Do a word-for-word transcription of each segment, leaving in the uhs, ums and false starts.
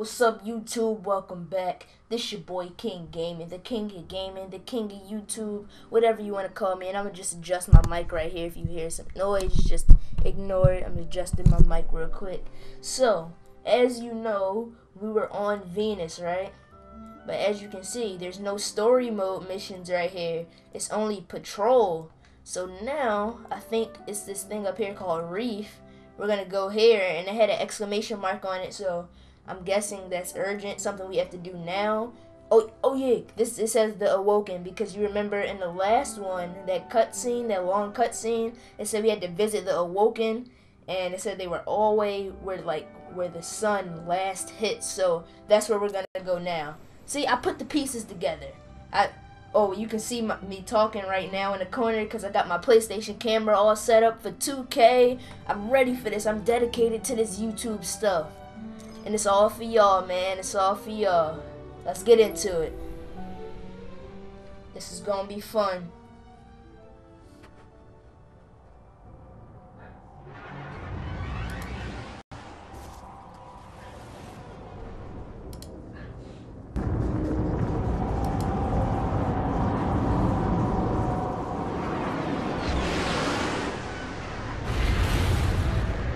What's up, YouTube? Welcome back. This your boy King Gaming, the King of Gaming, the King of YouTube, whatever you want to call me. And I'm gonna just adjust my mic right here. If you hear some noise, just ignore it. I'm adjusting my mic real quick. So, as you know, we were on Venus, right? But as you can see, there's no story mode missions right here. It's only patrol. So now, I think it's this thing up here called Reef. We're gonna go here, and it had an exclamation mark on it, so I'm guessing that's urgent, something we have to do now. Oh, oh yeah, this it says The Awoken, because you remember in the last one, that cutscene, that long cutscene, it said we had to visit The Awoken, and it said they were always where like where the sun last hit, so that's where we're gonna go now. See, I put the pieces together. I oh, you can see my, me talking right now in the corner because I got my PlayStation camera all set up for two K. I'm ready for this. I'm dedicated to this YouTube stuff. And it's all for y'all, man. It's all for y'all. Let's get into it. This is gonna be fun.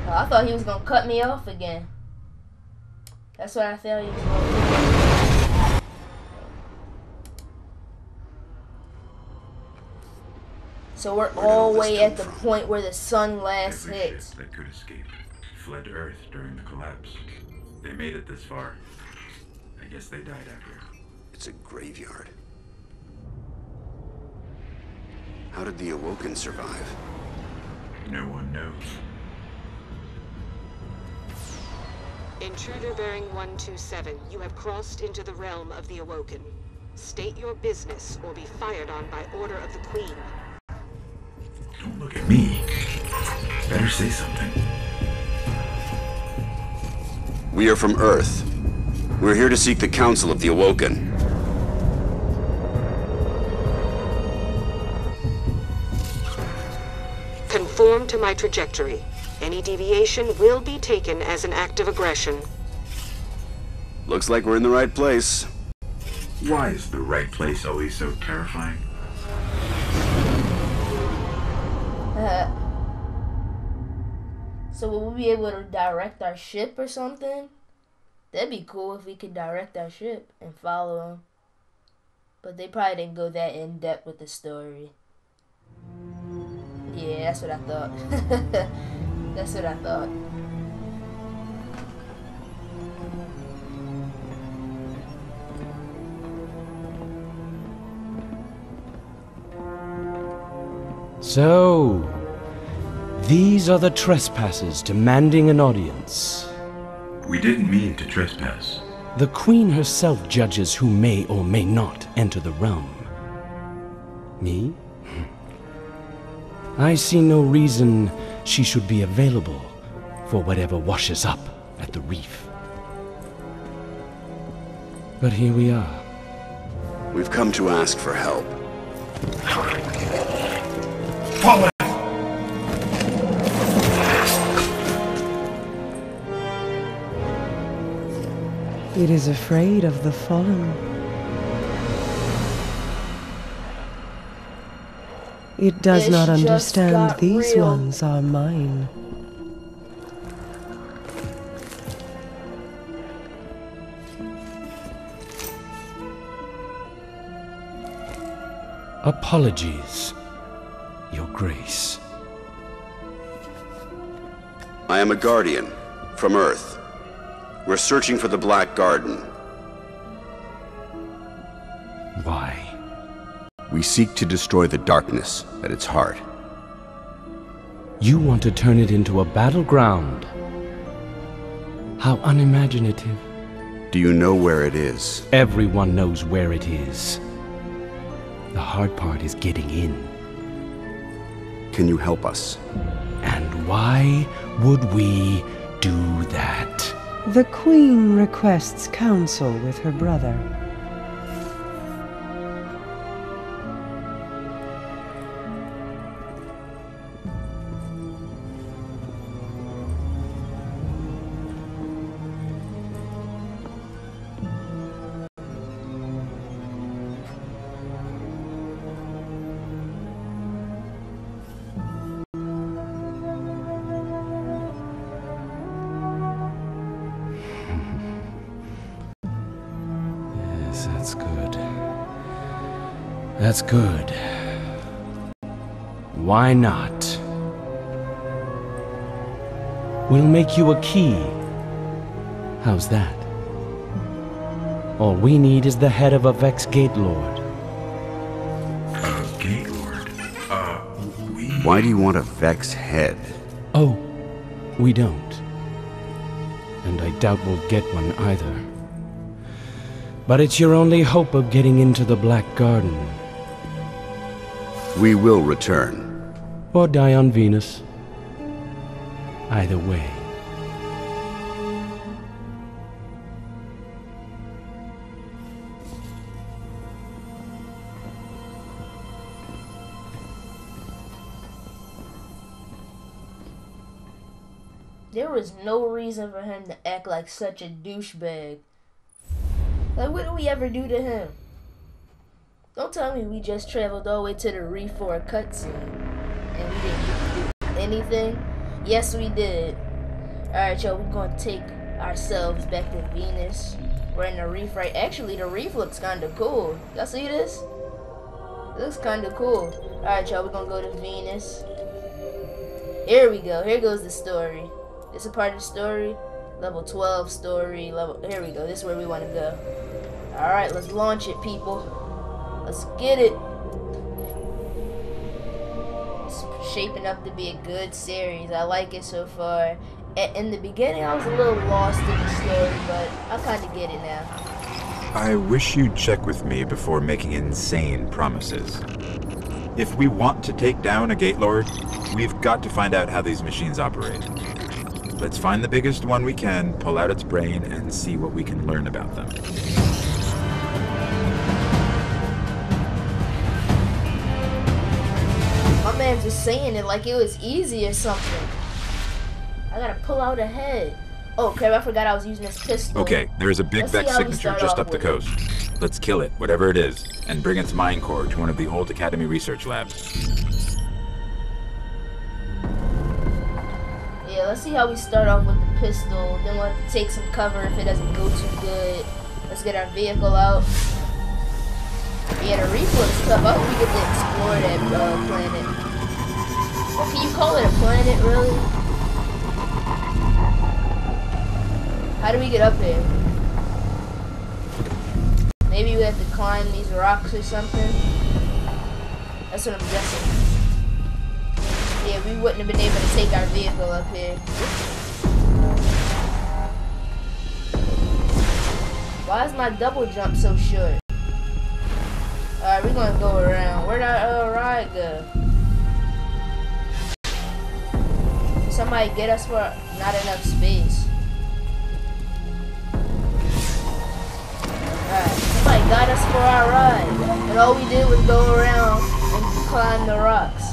I thought he was gonna cut me off again. That's what I thought he was gonna do. So we're all way at the point where the sun last hits. Every ship that could escape fled Earth during the collapse. They made it this far. I guess they died out here. It's a graveyard. How did the Awoken survive? No one knows. Intruder bearing one two seven, you have crossed into the realm of the Awoken. State your business or be fired on by order of the Queen. Don't look at me. Better say something. We are from Earth. We're here to seek the counsel of the Awoken. Conform to my trajectory. Any deviation will be taken as an act of aggression. Looks like we're in the right place. Why is the right place always so terrifying? Uh, so will we be able to direct our ship or something? That'd be cool if we could direct our ship and follow them. But they probably didn't go that in depth with the story. Yeah, that's what I thought. That's what I thought. So, these are the trespassers demanding an audience. We didn't mean to trespass. The Queen herself judges who may or may not enter the realm. Me? I see no reason she should be available for whatever washes up at the reef. But here we are. We've come to ask for help. Follow! It is afraid of the fallen. It does not understand these ones are mine. Apologies, Your Grace. I am a guardian from Earth. We're searching for the Black Garden. Why? We seek to destroy the darkness at its heart. You want to turn it into a battleground? How unimaginative. Do you know where it is? Everyone knows where it is. The hard part is getting in. Can you help us? And why would we do that? The Queen requests counsel with her brother. Yes, that's good. That's good. Why not? We'll make you a key. How's that? All we need is the head of a Vex Gate Lord. Uh, Gate Lord? Uh, we... Why do you want a Vex head? Oh, we don't. And I doubt we'll get one either. But it's your only hope of getting into the Black Garden. We will return. Or die on Venus. Either way. There was no reason for him to act like such a douchebag. Like, what did we ever do to him? Don't tell me we just traveled all the way to the reef for a cutscene and we didn't do anything. Yes, we did. Alright, y'all, we're gonna take ourselves back to Venus. We're in the reef, right? Actually, the reef looks kinda cool. Y'all see this? It looks kinda cool. Alright, y'all, we're gonna go to Venus. Here we go. Here goes the story. It's a part of the story. Level twelve story. Level. Here we go. This is where we want to go. All right, let's launch it, people. Let's get it. It's shaping up to be a good series. I like it so far. A in the beginning, I was a little lost in the story, but I kind of get it now. I wish you'd check with me before making insane promises. If we want to take down a Gate Lord, we've got to find out how these machines operate. Let's find the biggest one we can, pull out its brain, and see what we can learn about them. My man's just saying it like it was easy or something. I gotta pull out a head. Oh, crap, I forgot I was using this pistol. Okay, there is a big Vex signature just up the coast. Let's kill it, whatever it is, and bring its mind core to one of the old Academy research labs. Yeah, let's see how we start off with the pistol. Then we'll have to take some cover if it doesn't go too good. Let's get our vehicle out. Yeah, the reef looks tough. I hope we get to explore that uh, planet. Well, can you call it a planet, really? How do we get up there? Maybe we have to climb these rocks or something? That's what I'm guessing. Yeah, we wouldn't have been able to take our vehicle up here. Why is my double jump so short? Alright, we're gonna go around. Where'd our uh, ride go? Somebody get us for not enough space. Alright, somebody got us for our ride. And all we did was go around and climb the rocks.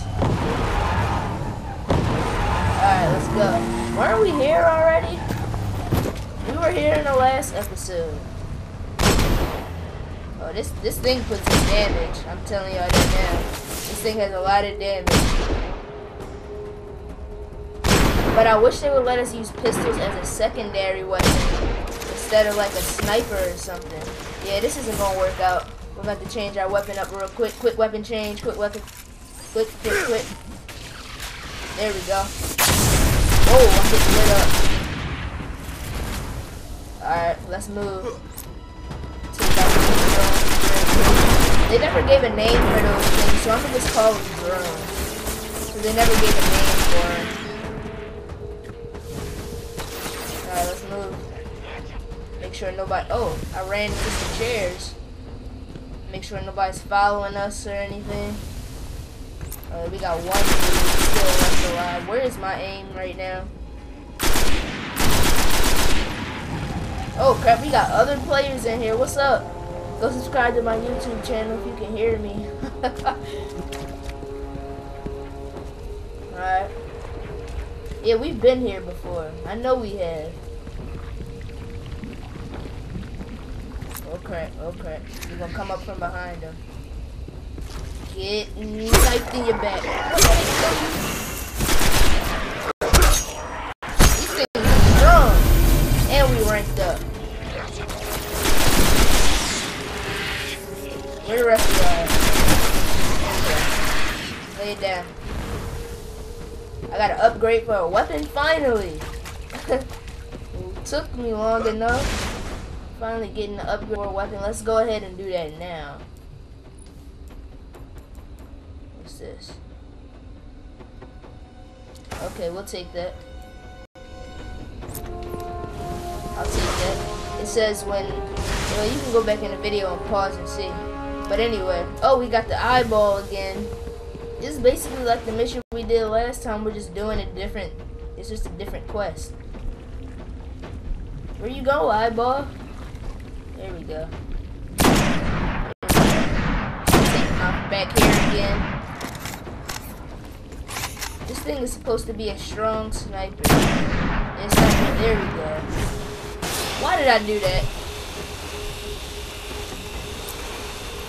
Alright, let's go. Weren't we here already? We were here in the last episode. Oh, this this thing puts some damage. I'm telling y'all that now. This thing has a lot of damage. But I wish they would let us use pistols as a secondary weapon instead of like a sniper or something. Yeah, this isn't gonna work out. We're gonna have to change our weapon up real quick. Quick weapon change. Quick weapon. Quick, quick, quick. There we go. Oh, I'm getting lit up. Alright, let's move. They never gave a name for those things, so I'm gonna just call them drones. Because they never gave a name for them. Alright, let's move. Make sure nobody. Oh, I ran into some chairs. Make sure nobody's following us or anything. Uh, we got one dude still left alive. Where is my aim right now? Oh crap, we got other players in here. What's up? Go subscribe to my YouTube channel if you can hear me. Alright. Yeah, we've been here before. I know we have. Oh crap, oh crap. We're gonna come up from behind them. Get knifed in your back. These things are strong. And we ranked up. Where the rest of the guys? Lay it down. I got an upgrade for a weapon finally. It took me long enough. Finally getting the upgrade for a weapon. Let's go ahead and do that now. What's this? Okay, we'll take that. I'll take that. It says when... Well, you can go back in the video and pause and see. But anyway. Oh, we got the eyeball again. This is basically like the mission we did last time. We're just doing a different... It's just a different quest. Where you go, eyeball? There we go. I'm back here again. This thing is supposed to be a strong sniper. It's like, there we go. Why did I do that?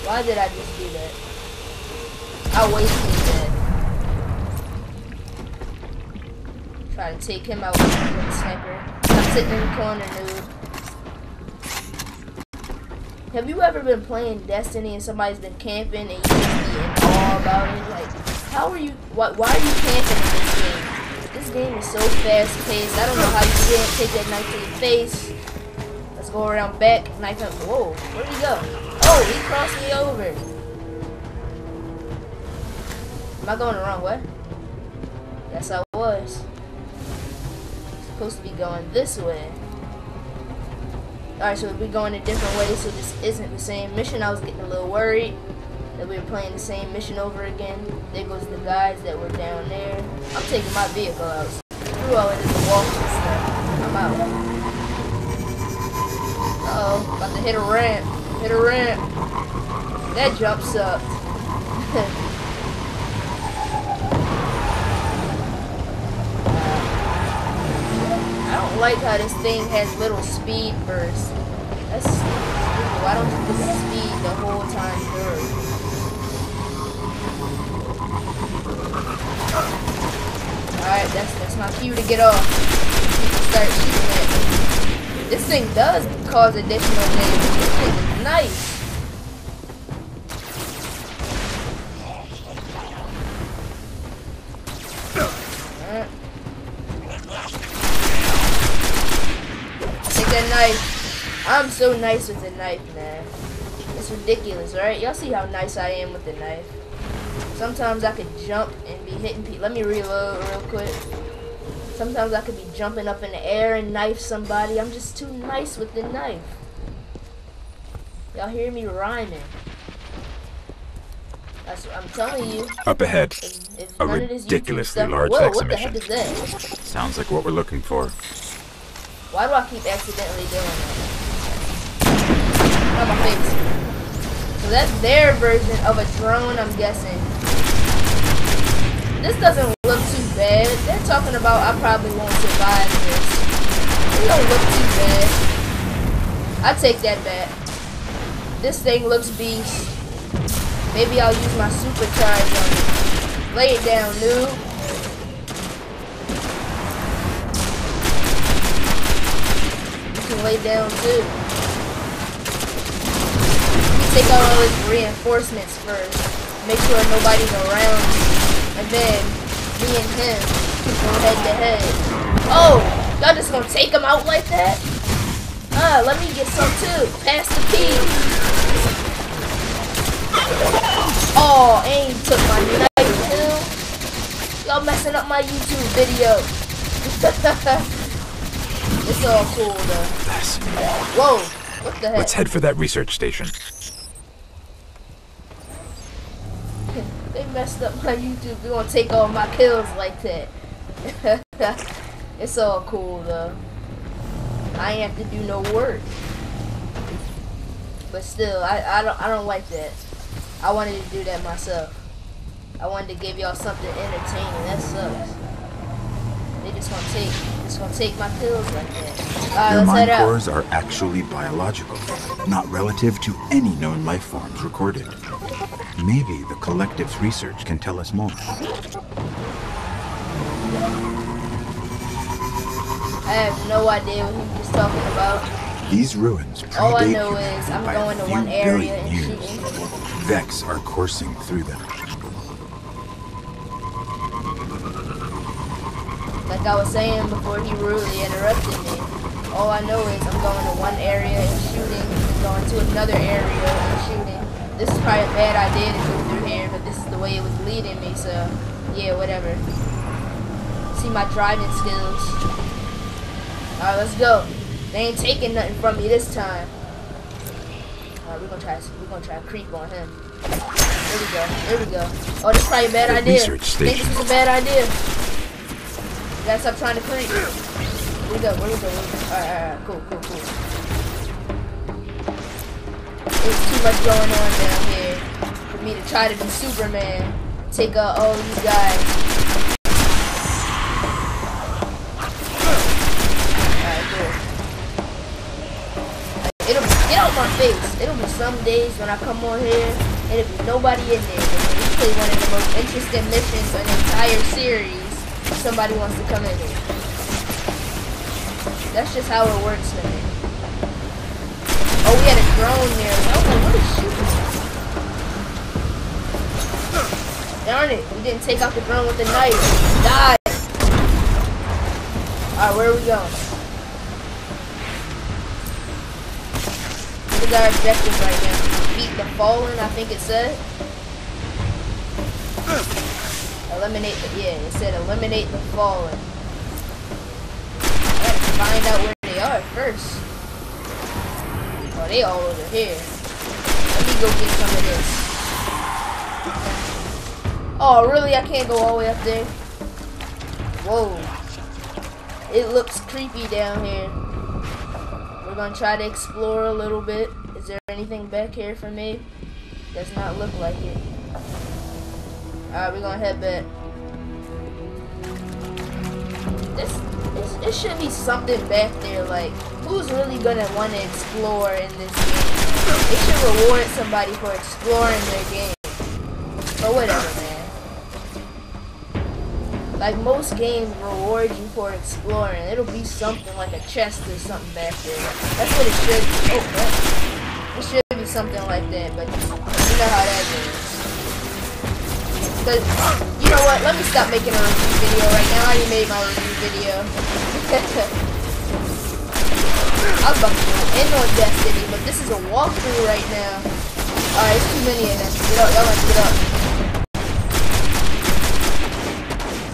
Why did I just do that? I wasted that. Try to take him out with a sniper. I'm sitting in the corner, dude. Have you ever been playing Destiny and somebody's been camping and you just be in awe about it? Like, how are you, why, why are you camping in this game? This game is so fast paced. I don't know how you didn't take that knife to your face. Let's go around back. Knife up. Whoa, where'd he go? Oh, he crossed me over. Am I going the wrong way? Yes, I was. I'm supposed to be going this way. Alright, so we're going a different way, so this isn't the same mission. I was getting a little worried that we were playing the same mission over again. There goes the guys that were down there. I'm taking my vehicle out. Screw all of this walking stuff. I'm out. Uh-oh, about to hit a ramp. Hit a ramp. That jump sucked. I don't like how this thing has little speed bursts. That's stupid. Why don't you just speed the whole time through? Alright, that's that's my cue to get off. Start shooting at me. This thing does cause additional damage. This thing is nice. Alright. Take that knife. I'm so nice with the knife, man. It's ridiculous, right? Y'all see how nice I am with the knife. Sometimes I could jump and be hitting people. Let me reload real quick. Sometimes I could be jumping up in the air and knife somebody. I'm just too nice with the knife. Y'all hear me rhyming? That's what I'm telling you. Up ahead. If, if a ridiculously large Vex emission. What the heck is that? Sounds like what we're looking for. Why do I keep accidentally doing that? On my face. So that's their version of a drone, I'm guessing. This doesn't look too bad. They're talking about I probably won't survive this. It don't look too bad. I take that back. This thing looks beast. Maybe I'll use my supercharge on it. Lay it down, noob. You can lay down too. Take out all his reinforcements first. Make sure nobody's around you. And then, me and him go head to head. Oh, y'all just gonna take him out like that? Ah, let me get some too. Pass the key. Oh, aim took my knife too. Y'all messing up my YouTube video. It's all cool though. Whoa, what the heck? Let's head for that research station. They messed up my YouTube. They gonna take all my kills like that. It's all cool though. I ain't have to do no work. But still, I, I don't I don't like that. I wanted to do that myself. I wanted to give y'all something entertaining. That sucks. They just gonna take just gonna take my pills like that. All right, let's head out. Their mind cores are actually biological, not relative to any known life forms recorded. Maybe the collective's research can tell us more. I have no idea what he was talking about. These ruins predate. All I know is I'm going to one area and shooting. Vex are coursing through them. Like I was saying before he rudely interrupted me, all I know is I'm going to one area and shooting, and going to another area and shooting. This is probably a bad idea to go through here, but this is the way it was leading me, so yeah, whatever. See my driving skills. Alright, let's go. They ain't taking nothing from me this time. Alright, we're gonna try we're gonna try to creep on him. There we go, there we go. Oh, this is probably a bad the idea. This is a bad idea. You gotta stop trying to creep. Where we go, where we go, where we go. Alright, alright, cool, cool, cool. There's too much going on down here for me to try to be Superman. Take out all these guys. My face. It'll be some days when I come on here, it'll be nobody in there. We play one of the most interesting missions in the entire series. Somebody wants to come in here. That's just how it works for me. Oh, we had a drone there. I was like, what is shooting? Darn it, we didn't take out the drone with the knife. Die! Alright, where are we going? Our objective right now. Beat the fallen, I think it said. Eliminate the, yeah, it said eliminate the fallen. I gotta find out where they are first. Oh, they all over here. Let me go get some of this. Oh, really? I can't go all the way up there? Whoa. It looks creepy down here. We're gonna try to explore a little bit. Is there anything back here for me? Does not look like it. Alright, we're gonna head back. This, this, it should be something back there. Like, who's really gonna want to explore in this game? They should reward somebody for exploring their game. But whatever, man. Like, most games reward you for exploring. It'll be something like a chest or something back there. That's what it should be. Oh, that's... It should be something like that, but you know how that is. Cause, you know what? Let me stop making a review video right now. I already made my review video. I was about to end on Destiny, but this is a walkthrough right now. Alright, it's too many of them. Get up, y'all let's get up.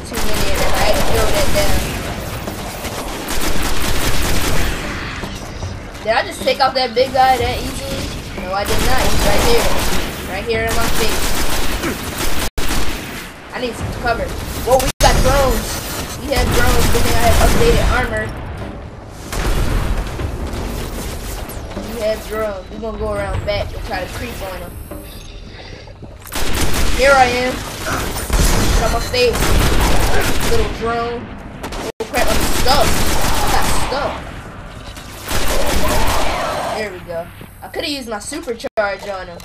Too many of them. I had to throw that down. Did I just take out that big guy that easy? No, I did not. He's right here. Right here in my face. I need some cover. Whoa, we got drones. We had drones, but then I had updated armor. We had drones. We're gonna go around back and try to creep on them. Here I am. Get on my face. Little drone. Oh crap, I'm stuck. I got stuck. There we go. I could have used my supercharge on him.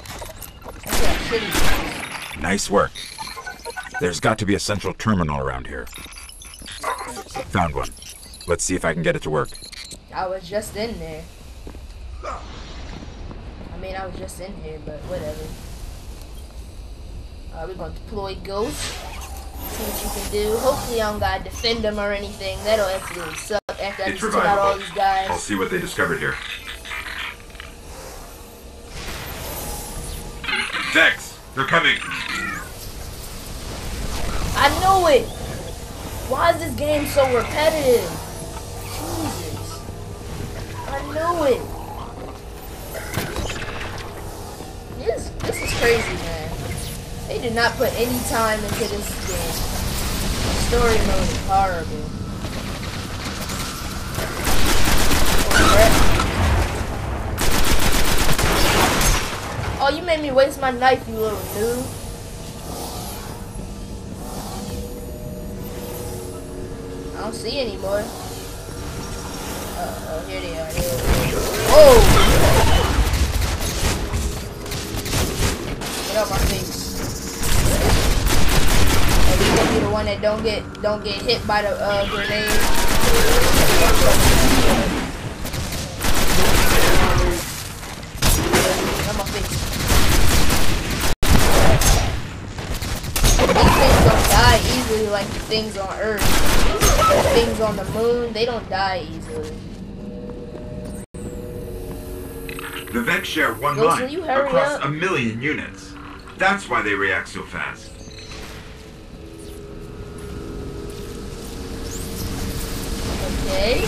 That's nice work. There's got to be a central terminal around here. Found one. Let's see if I can get it to work. I was just in there. I mean, I was just in here, but whatever. Alright, we're going to deploy Ghost. See what you can do. Hopefully I don't gotta defend them or anything. That'll absolutely suck after I just took out all these guys. I'll see what they discovered here. Vex! They're coming! I know it! Why is this game so repetitive? Jesus. I know it! This, this is crazy, man. They did not put any time into this game. Story mode is horrible. Oh, crap. Oh, you made me waste my knife, you little noob. I don't see anymore. Uh-oh, here they are. Here they are. Whoa! Get out my face. And you're gonna be the one that don't get don't get hit by the uh, grenade. things on Earth, things on the moon, they don't die easily. The Vex share one Ghost, line across up? a million units. That's why they react so fast. Okay.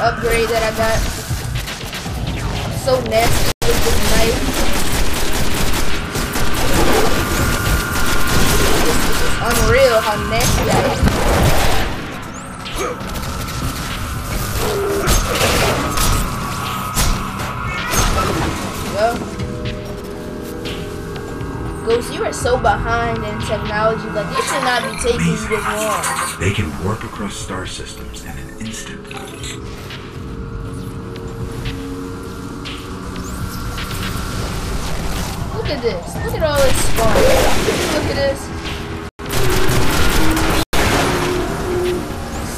Upgrade that I got. I'm so nasty with this knife. This is unreal how nasty I am. Well, Ghost, you are so behind in technology. Like, it should not be taking you this long. They can warp across star systems in an instant. Look at this. Look at all this spawn. Look at this.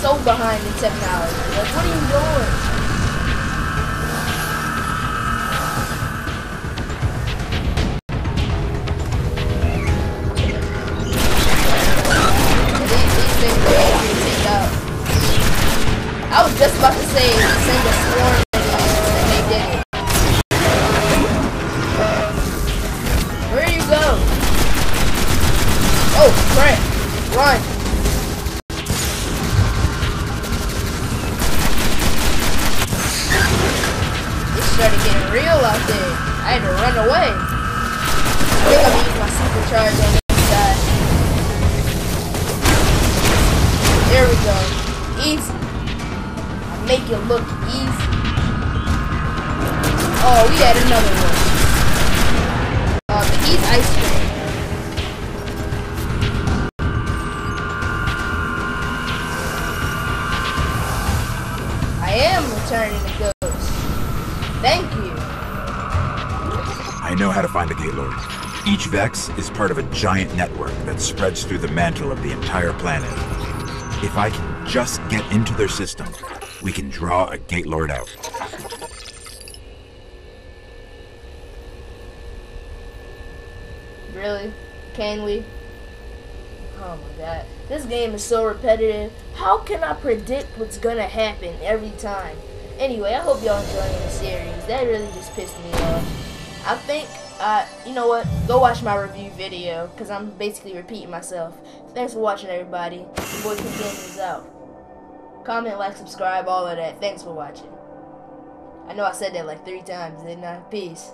So behind in technology. Like, what are you doing? These, these things are all being taken out. I was just about to say, send a swarm and they did it. Oh, crap! Run! It started getting real out there. I had to run away. I think I'm using my supercharge on the inside. There we go. Easy. I make it look easy. Oh, we had another one. Oh, the heat ice cream. Turning to Ghost. Thank you. I know how to find the Gate Lord. Each Vex is part of a giant network that spreads through the mantle of the entire planet. If I can just get into their system, we can draw a Gate Lord out. Really? Can we? Oh my god. This game is so repetitive. How can I predict what's gonna happen every time? Anyway, I hope y'all enjoying the series. That really just pissed me off. I think, uh, you know what? Go watch my review video, because I'm basically repeating myself. Thanks for watching, everybody. Your boy King Gaming is out. Comment, like, subscribe, all of that. Thanks for watching. I know I said that like three times, didn't I? Peace.